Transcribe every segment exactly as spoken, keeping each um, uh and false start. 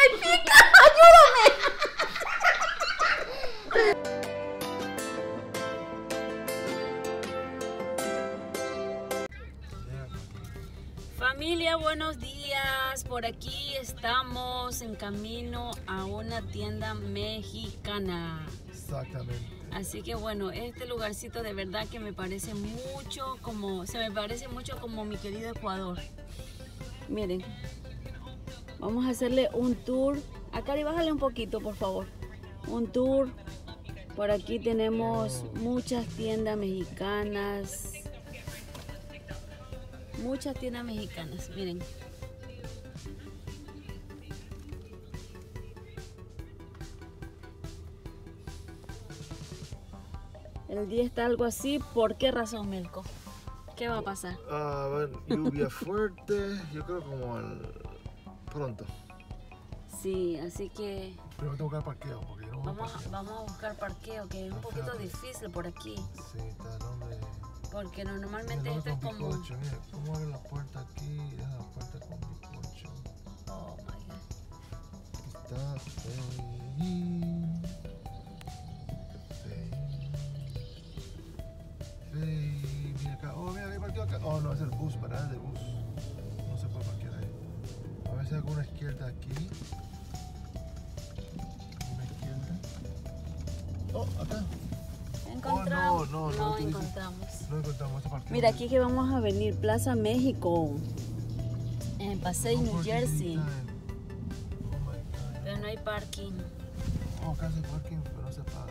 ¡Ay, pica! ¡Ayúdame! Familia, buenos días. Por aquí estamos en camino a una tienda mexicana. Exactamente. Así que bueno, este lugarcito de verdad que me parece mucho como, se me parece mucho como mi querido Ecuador. Miren, vamos a hacerle un tour. Acá y bájale un poquito, por favor. Un tour. Por aquí tenemos muchas tiendas mexicanas. Muchas tiendas mexicanas, miren. El día está algo así, ¿por qué razón, Melco? ¿Qué va a pasar? A ver, lluvia fuerte, yo creo como al... pronto. Sí, así que... Pero tengo que buscar parqueo, porque yo no voy a parqueo. Vamos a buscar parqueo, que es un poquito difícil por aquí. Sí, está, no me... Porque normalmente esto es como... Mira, ¿cómo abre la puerta aquí? Deja la puerta con bizcocho. Oh, my God. Está ahí. Hey, mira acá, oh mira, hay partido acá. Oh no, es el bus, ¿verdad? Es el bus. No se puede parquear ahí. A ver si hay alguna izquierda aquí. Una izquierda. Oh, acá. Encontramos. Oh, no, no, no. No encontramos. No encontramos esa parqueada. Mira, aquí que vamos a venir, Plaza México. En Passaic, oh, New Jersey. Oh, my God. Pero no hay parking. Oh, acá hay parking, pero no se paga.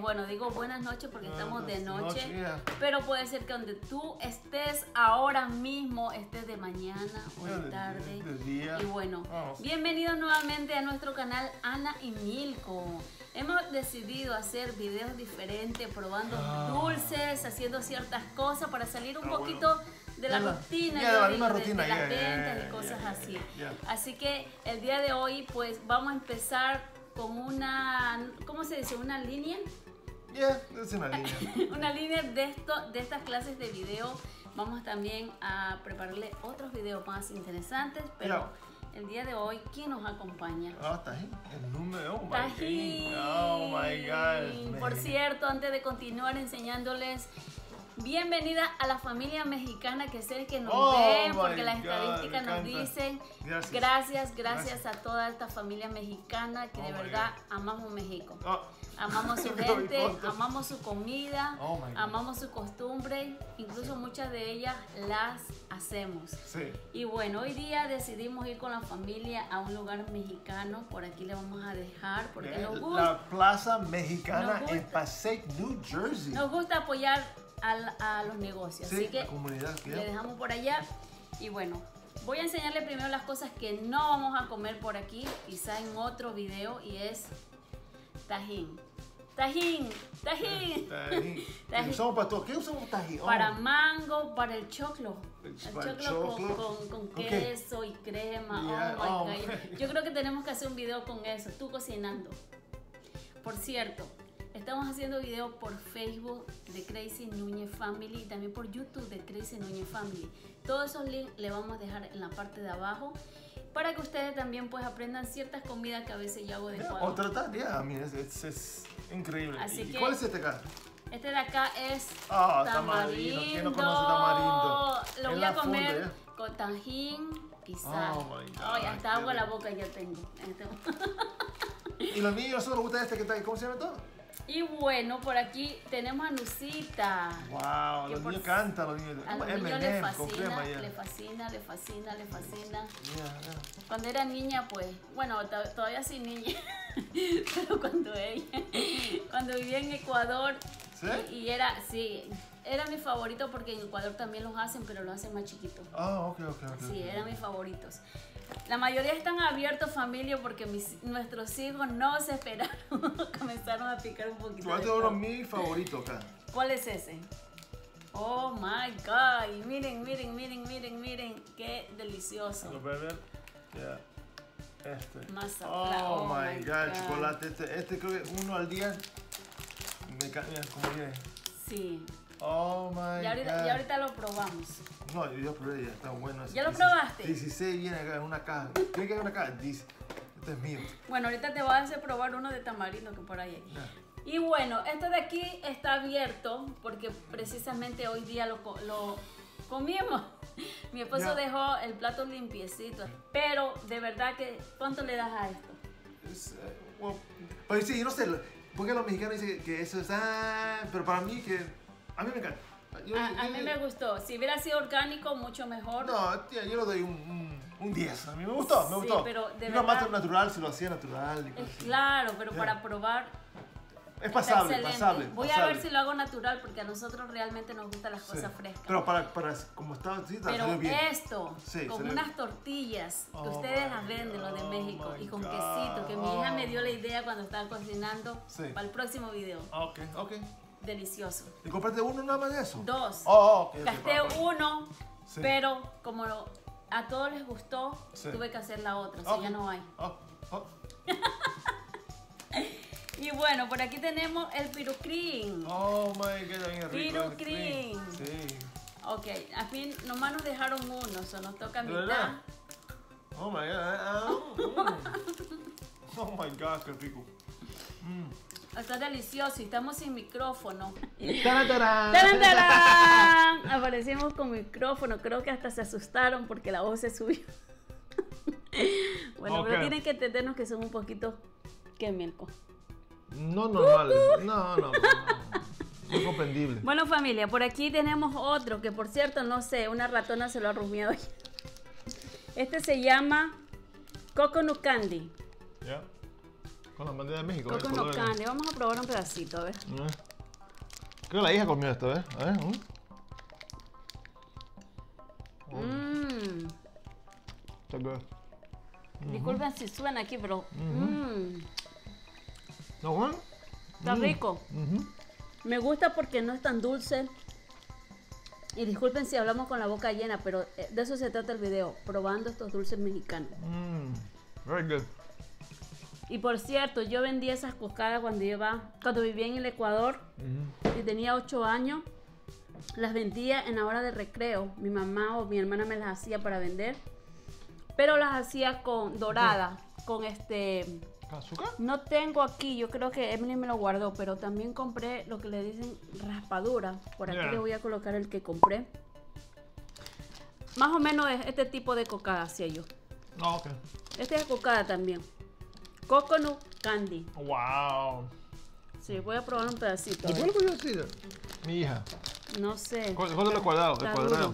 Bueno, digo buenas noches porque buenas estamos de noche, noche yeah. Pero puede ser que donde tú estés ahora mismo, estés de mañana o de tarde. De día. Y bueno, vamos. Bienvenidos nuevamente a nuestro canal Ana y Milko. Hemos decidido hacer videos diferentes, probando ah. dulces, haciendo ciertas cosas para salir un ah, poquito... Bueno. De la, la rutina, yeah, la digo, rutina de, de yeah, las ventas yeah, y cosas yeah, así. Yeah. Así que el día de hoy pues vamos a empezar con una, ¿cómo se dice? Una línea. Yeah, es una línea. Una línea de, esto, de estas clases de video. Vamos también a prepararle otros videos más interesantes, pero... Yeah. El día de hoy, ¿quién nos acompaña? Ah, oh, Tajín, el número uno. Tajín. Oh my God. Por cierto, antes de continuar enseñándoles, bienvenida a la familia mexicana que sé que nos oh ven, porque las estadísticas nos dicen gracias. gracias, gracias a toda esta familia mexicana que oh de verdad amamos México. Oh. Amamos su gente, amamos su comida, oh amamos su costumbre, incluso muchas de ellas las hacemos. Sí. Y bueno, hoy día decidimos ir con la familia a un lugar mexicano, por aquí le vamos a dejar, porque nos gusta. La Plaza Mexicana en Passaic, New Jersey. Nos gusta apoyar a, a los negocios, sí, así que le dejamos por allá y bueno. Voy a enseñarle primero las cosas que no vamos a comer por aquí, quizá en otro video, y es tajín. Tajín, tajín. Tajín. Tajín. ¿Usamos para todo? ¿Qué usamos tajín? Oh. Para mango, para el choclo. El, el choclo, choclo con, con, con queso, okay, y crema. Yeah. Oh, my God. Oh. Yo creo que tenemos que hacer un video con eso, tú cocinando. Por cierto, estamos haciendo videos por Facebook de Crazy Nuñez Family y también por YouTube de Crazy Nuñez Family. Todos esos links le vamos a dejar en la parte de abajo para que ustedes también pues aprendan ciertas comidas que a veces yo hago de cuadro. O tratar, ya, mira, es increíble. Así ¿Y que, cuál es este acá? Este de acá es oh, tamarindo. tamarindo. ¿Quién no conoce tamarindo? Lo voy a comer funda, ¿eh? con tajín, quizás. Oh, my God. Ay, hasta agua la boca ya tengo. Y los niños solo les gusta este que está ahí. ¿Cómo se llama todo? Y bueno, por aquí tenemos a Lucita. Wow, los niños cantan, los niños. A los niños les fascina, les fascina, les fascina, les fascina. Yeah, yeah. Cuando era niña, pues, bueno, todavía soy niña, pero cuando ella, cuando vivía en Ecuador, ¿sí? Y, y era, sí, era mi favorito porque en Ecuador también los hacen, pero los hacen más chiquitos. Ah, oh, ok, ok, ok. Sí, eran mis favoritos. La mayoría están abiertos, familia, porque mis, nuestros hijos no se esperaron. Comenzaron a picar un poquito. ¿Cuál es mi favorito acá? ¿Cuál es ese? Oh my God. Miren, miren, miren, miren, miren. Qué delicioso. ¿Lo pueden ver? Yeah. Este. Mazatlán. Oh, oh my God. God. Chocolate. Este, este creo que uno al día me cambia como que. Sí. Oh my ya ahorita, God. Ya ahorita lo probamos. No, yo probé, ya está bueno. ¿Ya lo probaste? dieciséis viene acá en una caja. ¿Crees que hay una caja? dice, este es mío. Bueno, ahorita te voy a hacer probar uno de tamarindo que por ahí hay. Yeah. Y bueno, este de aquí está abierto porque precisamente hoy día lo, lo comimos. Mi esposo yeah. dejó el plato limpiecito. Pero de verdad que, ¿cuánto le das a esto? Uh, well, pues sí, yo no sé, porque los mexicanos dicen que eso es... Ah, pero para mí que... A mí me encanta. Yo, a, yo, a mí yo, me gustó. Si hubiera sido orgánico, mucho mejor. No, tía, yo le doy un, un, un diez. A mí me gustó, me sí, gustó. Pero de verdad, más natural, si lo hacía natural. Es, claro, pero yeah. para probar... Es pasable, pasable. Voy pasable. a ver si lo hago natural, porque a nosotros realmente nos gustan las sí. cosas frescas. Pero para, para como está, sí, está pero bien. esto, sí, con unas bien. tortillas que oh ustedes las venden, los de México, oh y con God. quesito, que oh. mi hija me dio la idea cuando estaba cocinando sí. para el próximo video. Ok, ok. Delicioso. ¿Y compraste uno nada más de eso? Dos. Oh, okay, Gasté okay. uno, sí. pero como lo, a todos les gustó, sí. tuve que hacer la otra, okay. o sea, ya no hay. Oh, oh. Y bueno, por aquí tenemos el Pirucream. Oh my God, Pirucream. Sí. Ok, a fin nomás nos dejaron uno, eso nos toca mitad. ¿Verdad? Oh my God. Oh, oh. Oh my God, qué rico. Mm. Está delicioso y estamos sin micrófono. ¡Tarán, tarán! ¡Tarán, tarán! Aparecimos con micrófono. Creo que hasta se asustaron porque la voz se subió. Bueno, okay. pero tienen que entendernos que son un poquito... ¿Qué, Mirko? No normales. Uh-huh. No, no, no. No comprendible. Bueno, familia, por aquí tenemos otro que, por cierto, no sé, una ratona se lo ha rumiado. Este se llama Coco Nut Candy. Ya. Yeah. Con la bandera de México. Coco Nut Candy. Vamos a probar un pedacito, a ver. Creo que la hija comió esto, ¿eh? A ver. Mmm. Mm. Disculpen si suena aquí, pero. Mmm. ¿Está bueno? Está rico. Mm -hmm. Me gusta porque no es tan dulce. Y disculpen si hablamos con la boca llena, pero de eso se trata el video. Probando estos dulces mexicanos. Mmm. Very good. Y por cierto, yo vendí esas cocadas cuando iba, cuando vivía en el Ecuador, uh-huh. y tenía ocho años, las vendía en la hora de recreo. Mi mamá o mi hermana me las hacía para vender, pero las hacía con doradas, uh-huh. con este... ¿Azúcar? No tengo aquí, yo creo que Emily me lo guardó, pero también compré lo que le dicen raspadura. Por aquí yeah. le voy a colocar el que compré. Más o menos es este tipo de cocada hacía yo. Oh, okay. Esta es cocada también. Coco Nut Candy. Wow. Sí, voy a probar un pedacito. ¿Cuál lo voy a decir? Mi hija. No sé. ¿Cuál es el cuadrado? El cuadrado.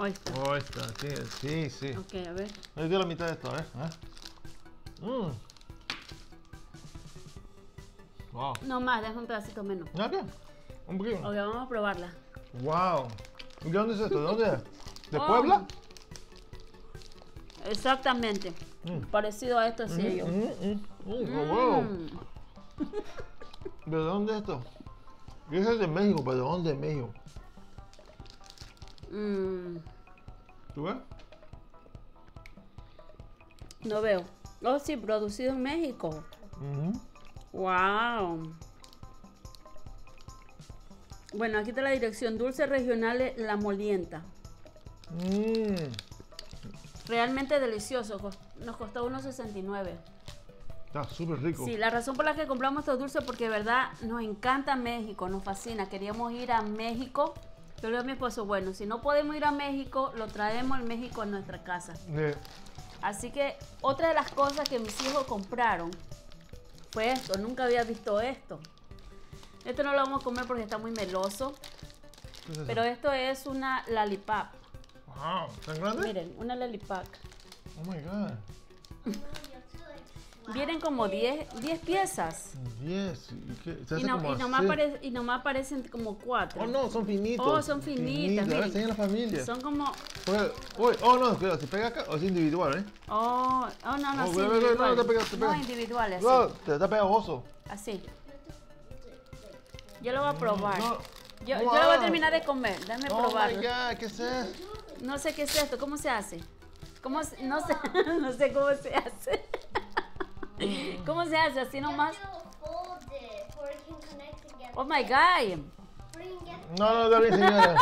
Ahí está. Ahí está, sí, sí, sí. Ok, a ver. Le doy la mitad de esto, a ver. Mmm. Wow. No más, deja un pedacito menos. ¿Ya qué? Un poquito. Ok, vamos a probarla. Wow. ¿Y dónde es esto? ¿Dónde es? ¿De oh. Puebla? Exactamente. Mm. Parecido a esto, sí. Mm, mm, mm, mm, mm. Oh, wow. ¿De dónde es esto? Yo soy de México, pero ¿de dónde es México? Mm. ¿Tú ves? No veo. Oh, sí, producido en México. Uh-huh. Wow. Bueno, aquí está la dirección. Dulces Regionales La Molienta. Mm. Realmente delicioso. Nos costó uno sesenta y nueve. Está súper rico. Sí, la razón por la que compramos estos dulces porque de verdad nos encanta México, nos fascina. Queríamos ir a México. Yo le digo a mi esposo, bueno, si no podemos ir a México, lo traemos en México a nuestra casa. Yeah. Así que otra de las cosas que mis hijos compraron fue esto. Nunca había visto esto. Esto no lo vamos a comer porque está muy meloso. ¿Qué es eso? Pero esto es una lollipop. Wow, ¿tan grande? Miren, una lollipop. Oh my God. Vienen como diez piezas. diez. Y, y, no, y, nomás pare, y nomás parecen como cuatro. Oh, no, son finitos. Oh, son finitas. Finita. Miren, la familia. Son como... Uy, oh, no, cuidado, se pega acá o es individual, ¿eh? Oh, oh no, no, oh, sí, ve, ve, ve, no, te pega, te pega. No, individuales. Así. No, te está pegajoso. Así. Yo lo voy a probar. No. Yo, wow. Yo lo voy a terminar de comer. Déjame oh probarlo. My God, ¿qué es esto? No sé qué es esto. ¿Cómo se hace? ¿Cómo se... No sé, no sé cómo se hace. ¿Cómo se hace? Así nomás. Oh my God. No, no, está bien, señora.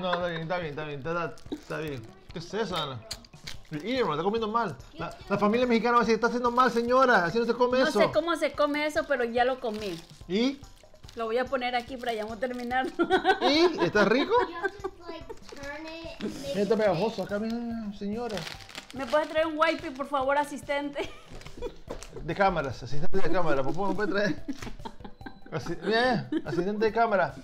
No, está bien, está bien, está bien. Está, está bien. ¿Qué es eso, Ana? Irma, está comiendo mal. La, la familia mexicana va a decir, está haciendo mal, señora. Así no se come eso. No sé cómo se come eso, pero ya lo comí. ¿Y? Lo voy a poner aquí para ya no terminar. ¿Y? ¿Está rico? Mira, está pegajoso acá, mira, señora. ¿Me puedes traer un wipe, por favor, asistente? De cámaras, asistente de cámara, por favor, ¿me puedes traer? Asi yeah, asistente de cámara.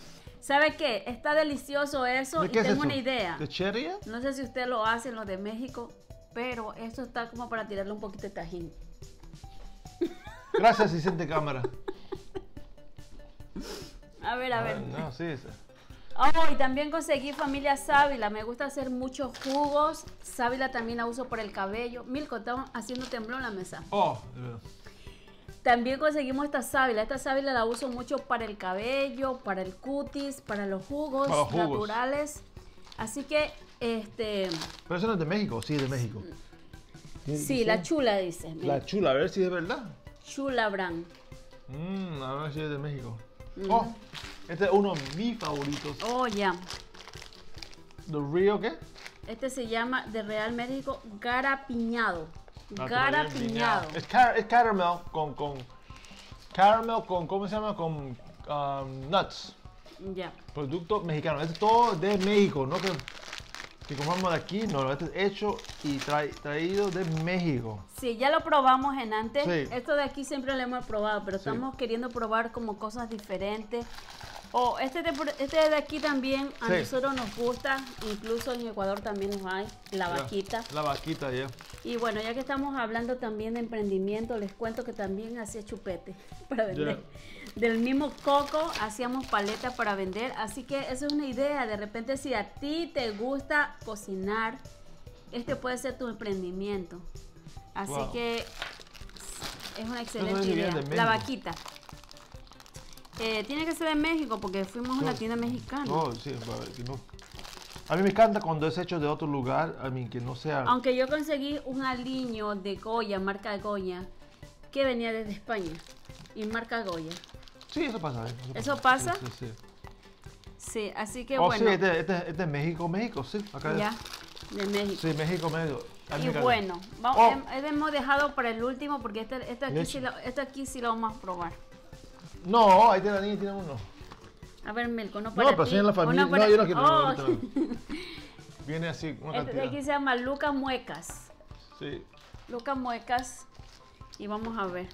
¿Sabe qué? Está delicioso eso. ¿De qué y tengo es eso? Una idea. ¿De cherry? No sé si usted lo hace en los de México, pero esto está como para tirarle un poquito de tajín. Gracias, asistente de cámara. A ver, a ver. Ah, no, sí, sí. Oh, y también conseguí familia sábila. Me gusta hacer muchos jugos. Sábila también la uso por el cabello. Milko, está haciendo temblor en la mesa. Oh, de verdad. También conseguimos esta sábila. Esta sábila la uso mucho para el cabello, para el cutis, para los jugos, para los jugos. naturales. Así que, este... Pero eso no es de México, sí es de México. Sí, sí la chula dice. La chula, a ver si es verdad. Chula Brand. Mmm, a ver si es de México. Mm. Oh. Este es uno de mis favoritos. Oh, ya. Yeah. ¿De Río qué? Este se llama, de Real México, garapiñado. Ah, garapiñado. Es, car es caramel con, con... Caramel con, ¿cómo se llama? Con um, nuts. Ya. Yeah. Producto mexicano. Este es todo de México, ¿no? Que, que comamos de aquí, no. Este es hecho y tra traído de México. Sí, ya lo probamos en antes. Sí. Esto de aquí siempre lo hemos probado, pero estamos sí. queriendo probar como cosas diferentes. Oh, este de, este de aquí también a sí. nosotros nos gusta, incluso en Ecuador también nos hay, la vaquita. La, la vaquita, ya. Yeah. Y bueno, ya que estamos hablando también de emprendimiento, les cuento que también hacía chupete para vender. Yeah. Del mismo coco hacíamos paletas para vender, así que esa es una idea. De repente si a ti te gusta cocinar, este puede ser tu emprendimiento. Así wow. que es una excelente no idea. La vaquita. Eh, tiene que ser de México porque fuimos a una tienda mexicana. Oh, sí, no. A mí me encanta cuando es hecho de otro lugar, a mí que no sea... Aunque yo conseguí un aliño de Goya, marca Goya, que venía desde España y marca Goya. Sí, eso pasa. ¿Eh? ¿Eso pasa? ¿Eso pasa? Sí, sí, sí. sí así que oh, bueno. Sí, este, este, este es México, México, sí. Acá ya, es. de México. Sí, México, México. Y bueno, vamos, oh. hemos dejado para el último porque este, este, aquí, sí lo, este aquí sí lo vamos a probar. No, ahí tiene la niña y tiene uno. A ver, Milko, no para No, pero sí en la familia. No, no yo no quiero. Oh. No, viene así, una este cantidad. Este aquí se llama Lucas Muecas. Sí. Lucas Muecas. Y vamos a ver.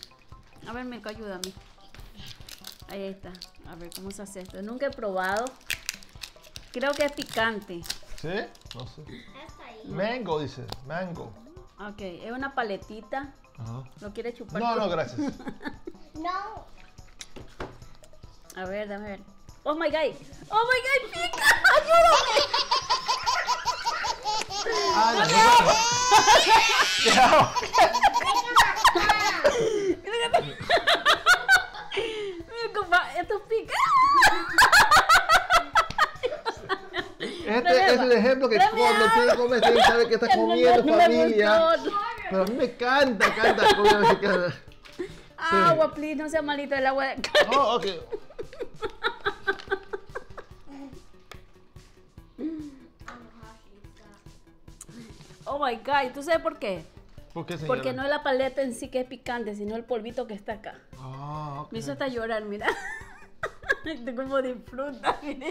A ver, Milko, ayúdame. Ahí está. A ver, ¿cómo se hace esto? Nunca he probado. Creo que es picante. ¿Sí? No sé. Mango, dice. Mango. Ok, es una paletita. Ajá. ¿Lo quieres chupar? No, no, gracias. No. A ver, dame a ver. Oh my God. Oh my God, pica. Ayúdame. Ah, no, no, no. este es el ejemplo que cuando tú le comes, él sabe que estás comiendo, familia. Pero a mí me encanta, encanta la comida mexicana. Agua, please, no sea malito el agua de acá. Oh, ok. Oh my God, ¿tú sabes por qué? ¿Por qué, señora? Porque no es la paleta en sí que es picante, sino el polvito que está acá. Ah, okay. Me hizo hasta llorar, mira. Tengo como disfruta, mira.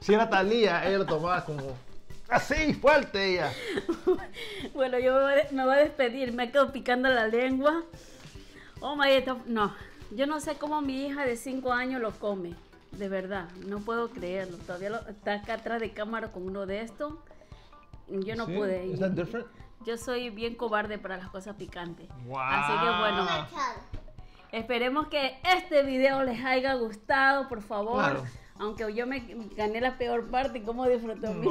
Si era Talía, ella lo tomaba como así, fuerte ella. Bueno, yo me voy a despedir, me quedo picando la lengua. Oh my God, no. Yo no sé cómo mi hija de cinco años lo come, de verdad, no puedo creerlo. Todavía lo, está acá atrás de cámara con uno de estos. Yo no sí, pude ir. Yo soy bien cobarde para las cosas picantes. Wow. Así que bueno, esperemos que este video les haya gustado, por favor. Claro. Aunque yo me gané la peor parte, ¿cómo disfrutó no. mi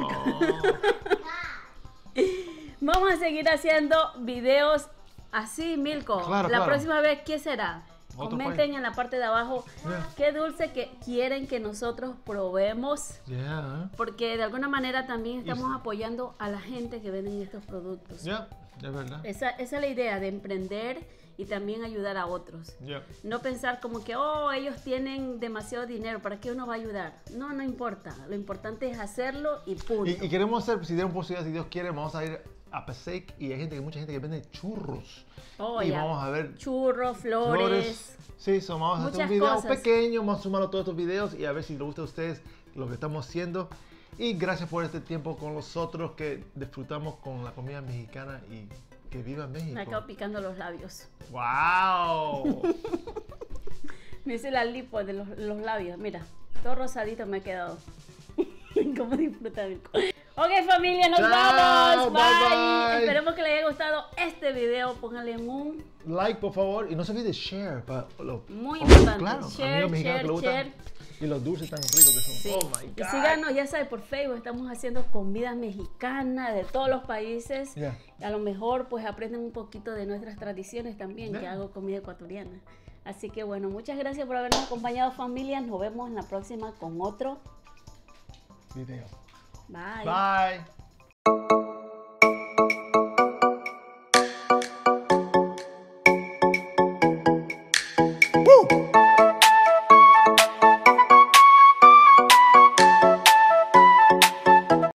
Vamos a seguir haciendo videos así, Milko. Claro, la claro. próxima vez, ¿qué será? Comenten en la parte de abajo yeah. qué dulce que quieren que nosotros probemos, yeah. porque de alguna manera también estamos apoyando a la gente que venden estos productos. Yeah. Es verdad. Esa, esa es la idea de emprender y también ayudar a otros. Yeah. No pensar como que, oh, ellos tienen demasiado dinero, ¿para qué uno va a ayudar? No, no importa. Lo importante es hacerlo y punto. Y, y queremos hacer, si dieron posibilidad, si Dios quiere, vamos a ir a Passaic y hay gente, que mucha gente que vende churros. Oh, y yeah. vamos a ver churros, flores. flores. Sí, so vamos a hacer un video cosas. pequeño, vamos a sumar todos estos videos y a ver si les gusta a ustedes lo que estamos haciendo. Y gracias por este tiempo con nosotros que disfrutamos con la comida mexicana y que viva México. Me acabo picando los labios. ¡Wow! Me hice la lipo de los, los labios. Mira, todo rosadito me ha quedado. ¿Cómo disfrutar? Ok, familia, nos Chao, vamos. Bye, bye. Bye. Esperemos que les haya gustado este video. Pónganle un like, por favor. Y no se olviden de share. Lo, Muy importante. Claro, share, share, share. Y los dulces tan ricos que son. Sí. Oh my God. Y síganos, ya sabes, por Facebook estamos haciendo comida mexicana de todos los países. Yeah. A lo mejor pues aprenden un poquito de nuestras tradiciones también, yeah. que hago comida ecuatoriana. Así que bueno, muchas gracias por habernos acompañado, familia. Nos vemos en la próxima con otro video. Bye. Bye.